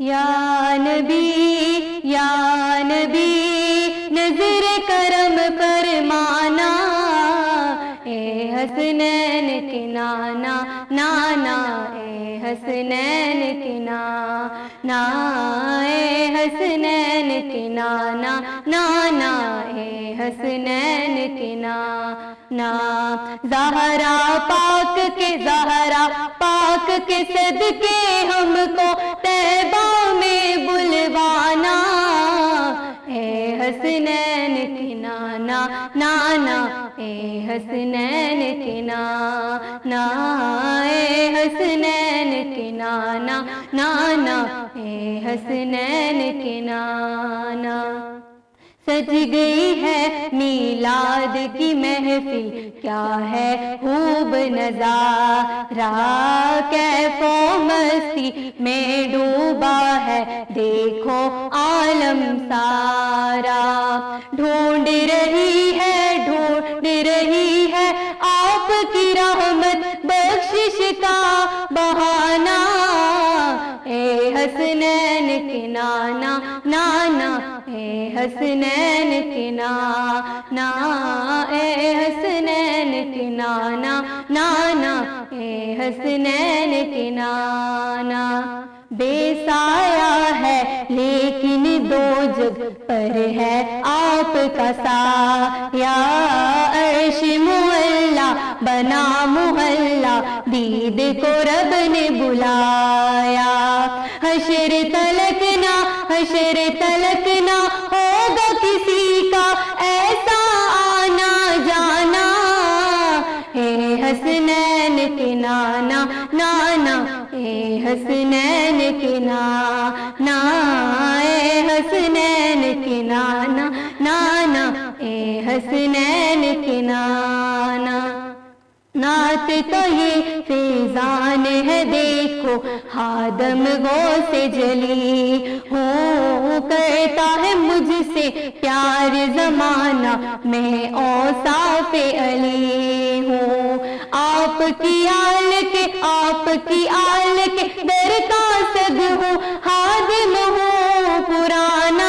या नबी या नबी नजर करम पर माना, ए हसनैन के नाना नाना, ए हसनैन के नाना, ए हसनैन के नाना नाना, ए हसनैन के नाना। ज़हरा पाक के, ज़हरा पाक के सदके हमको तैबा में बुलवाना, ए हसनैन के नाना नाना, ए हसनैन के नाना, ए हसनैन के नाना नाना, ए हसनैन के नाना। सज गई है मीलाद की महफिल, क्या है खूब नजारा, कैफो मस्ती में डूबा है देखो आलम सारा। ढूंढ रही है आपकी रहमत बख्शिश का बहाना, ए हसनैन के नाना नाना, ए हसनैन के नाना, ए हसनैन के नाना नाना, ए हसनैन के नाना। बेसाया है लेकिन दो जग पर है आपका साया, अर्श मुहल्ला बना मुहल्ला, दीद को रब ने बुलाया। हशर तलकना होगा किसी का ऐसा आना जाना, हे हसनैन के नाना नाना, ए हसनैन के नाना, ए हसनैन के नाना नाना, ए हसनैन के नाना। नात तो ये फिजान है देखो हादम गो से जली, हो करता है मुझसे प्यार जमाना, मैं औसाफे अली हूँ। आपकी आल के दर का सद हूँ, हादिम हूँ पुराना,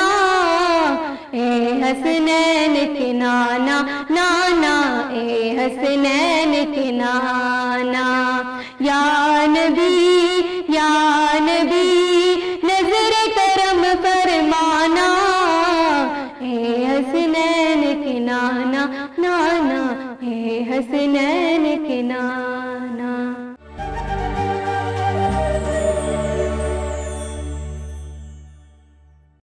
ए हसनैन के नाना नाना, ए हसनैन के नाना। या नबी नजर करम फरमाना, ए हसनैन के नाना नाना, ए हसनैन के नाना।